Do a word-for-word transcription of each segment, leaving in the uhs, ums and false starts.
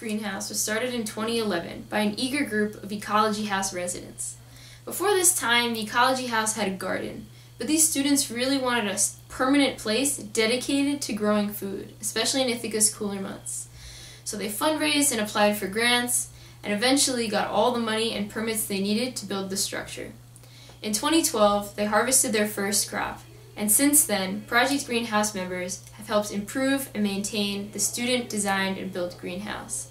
Greenhouse was started in twenty eleven by an eager group of Ecology House residents. Before this time, the Ecology House had a garden, but these students really wanted a permanent place dedicated to growing food, especially in Ithaca's cooler months. So they fundraised and applied for grants, and eventually got all the money and permits they needed to build the structure. In twenty twelve, they harvested their first crop, and since then, Project Greenhouse members have helped improve and maintain the student-designed and built greenhouse.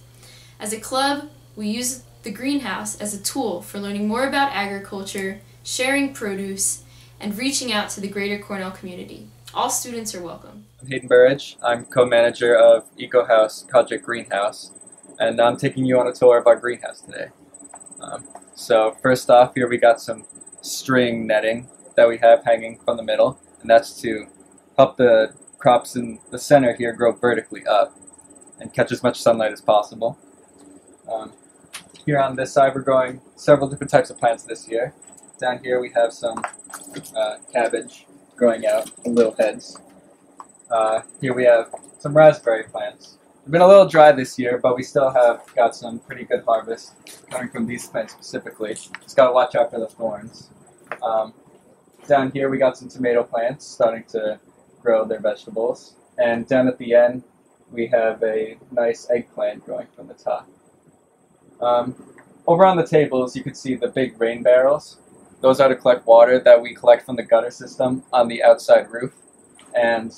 As a club, we use the greenhouse as a tool for learning more about agriculture, sharing produce, and reaching out to the greater Cornell community. All students are welcome. I'm Hayden Burridge. I'm co-manager of EcoHouse, Project Greenhouse, and I'm taking you on a tour of our greenhouse today. Um, so first off, here we got some string netting that we have hanging from the middle, and that's to help the crops in the center here grow vertically up and catch as much sunlight as possible. Um, here on this side, we're growing several different types of plants this year. Down here we have some uh, cabbage growing out in little heads. Uh, here we have some raspberry plants. It's been a little dry this year, but we still have got some pretty good harvest coming from these plants specifically. Just gotta watch out for the thorns. Um, down here we got some tomato plants starting to grow their vegetables, and down at the end we have a nice eggplant growing from the top. Um, over on the tables you can see the big rain barrels. Those are to collect water that we collect from the gutter system on the outside roof, and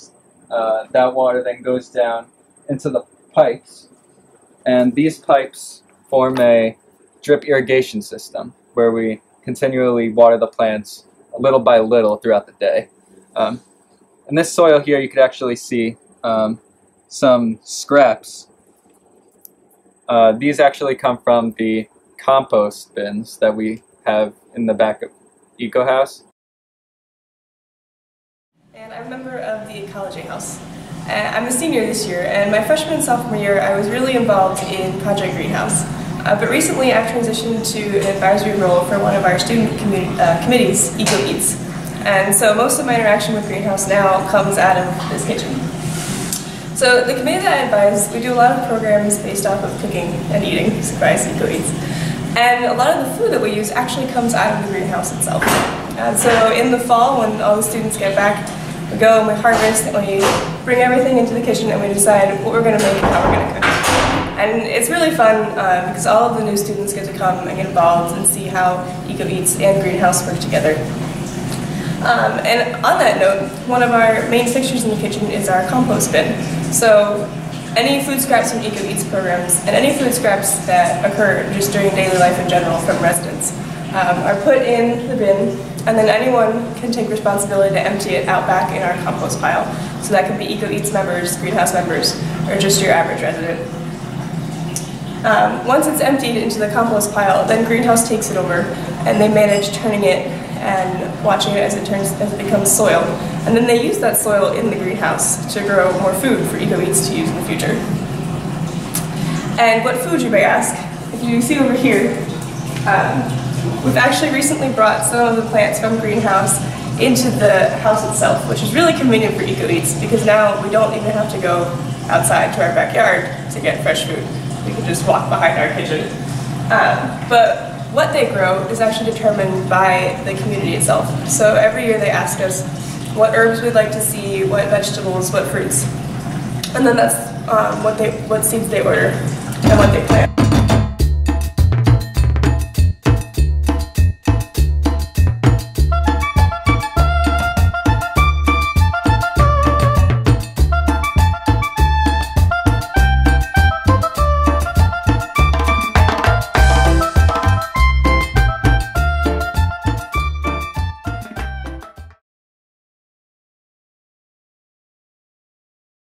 uh, that water then goes down into the pipes, and these pipes form a drip irrigation system where we continually water the plants little by little throughout the day. Um, in this soil here you could actually see um, some scraps. Uh, these actually come from the compost bins that we have in the back of EcoHouse. And I'm a member of the Ecology House. Uh, I'm a senior this year, and my freshman and sophomore year I was really involved in Project Greenhouse. Uh, but recently I've transitioned to an advisory role for one of our student commu uh, committees, EcoEats. And so most of my interaction with Greenhouse now comes out of this kitchen. So the committee that I advise, we do a lot of programs based off of cooking and eating, surprise, EcoEats. And a lot of the food that we use actually comes out of the greenhouse itself. And so in the fall, when all the students get back, we go and we harvest and we bring everything into the kitchen and we decide what we're going to make and how we're going to cook. And it's really fun uh, because all of the new students get to come and get involved and see how EcoEats and Greenhouse work together. Um, and on that note, one of our main fixtures in the kitchen is our compost bin. So any food scraps from EcoEats programs and any food scraps that occur just during daily life in general from residents um, are put in the bin, and then anyone can take responsibility to empty it out back in our compost pile. So that could be EcoEats members, Greenhouse members, or just your average resident. Um, once it's emptied into the compost pile, then Greenhouse takes it over and they manage turning it and watching it as it turns as it becomes soil. And then they use that soil in the greenhouse to grow more food for EcoEats to use in the future. And what food, you may ask? If you see over here, um, we've actually recently brought some of the plants from Greenhouse into the house itself, which is really convenient for EcoEats because now we don't even have to go outside to our backyard to get fresh food. We can just walk behind our kitchen. Um, but what they grow is actually determined by the community itself. So every year they ask us what herbs we'd like to see, what vegetables, what fruits. And then that's um, what, they, what seeds they order and what they plant.